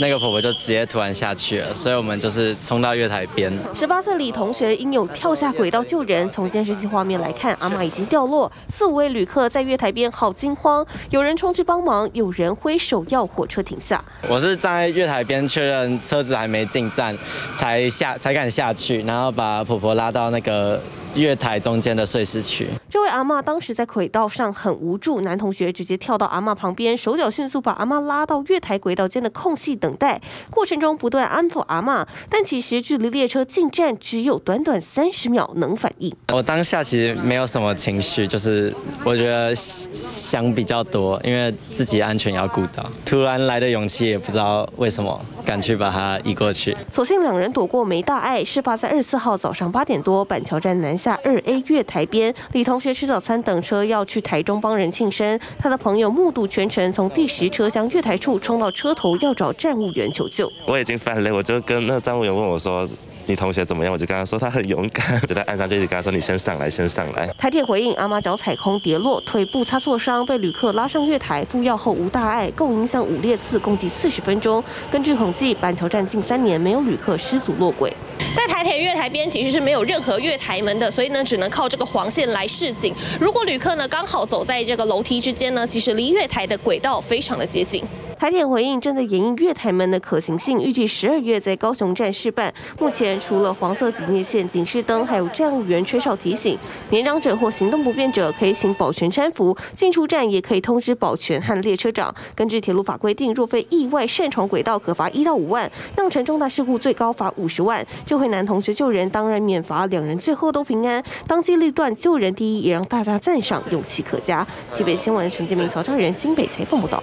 那个婆婆就直接突然下去了，所以我们就是冲到月台边。18岁李同学因有跳下轨道救人，从监视器画面来看，阿嬷已经掉落。4、5位旅客在月台边好惊慌，有人冲去帮忙，有人挥手要火车停下。我是站在月台边确认车子还没进站，才敢下去，然后把婆婆拉到那个月台中间的碎石区。这位阿嬷当时在轨道上很无助，男同学直接跳到阿嬷旁边，手脚迅速把阿嬷拉到月台轨道间的空隙等。 等待过程中不断安抚阿嬷，但其实距离列车进站只有短短30秒能反应。我当下其实没有什么情绪，就是我觉得想比较多，因为自己安全要顾到。突然来的勇气也不知道为什么敢去把它移过去。所幸两人躲过没大碍。事发在24号早上8点多，板桥站南下2A 月台边，李同学吃早餐等车要去台中帮人庆生，他的朋友目睹全程，从第10车厢月台处冲到车头要找站。 站务员求救，我已经翻累，我就跟那站务员问我说：“你同学怎么样？”我就跟他说他很勇敢，就在岸上就一直跟他说：“你先上来，先上来。”台铁回应，阿嬷脚踩空跌落，腿部擦挫伤，被旅客拉上月台，敷药后无大碍，共影响5列次，共计40分钟。根据统计，板桥站近3年没有旅客失足落轨。 在台铁月台边其实是没有任何月台门的，所以呢只能靠这个黄线来示警。如果旅客呢刚好走在这个楼梯之间呢，其实离月台的轨道非常的接近。台铁回应正在研议月台门的可行性，预计12月在高雄站试办。目前除了黄色警戒线、警示灯，还有站务员吹哨提醒。年长者或行动不便者可以请保全搀扶，进出站也可以通知保全和列车长。根据铁路法规定，若非意外擅闯轨道，可罚1到5万；酿成重大事故，最高罚50万。就 这位男同学救人，当然免罚，两人最后都平安。当机立断，救人第一，也让大家赞赏，勇气可嘉。台北新闻陈建明、曹昌仁新北采访报道。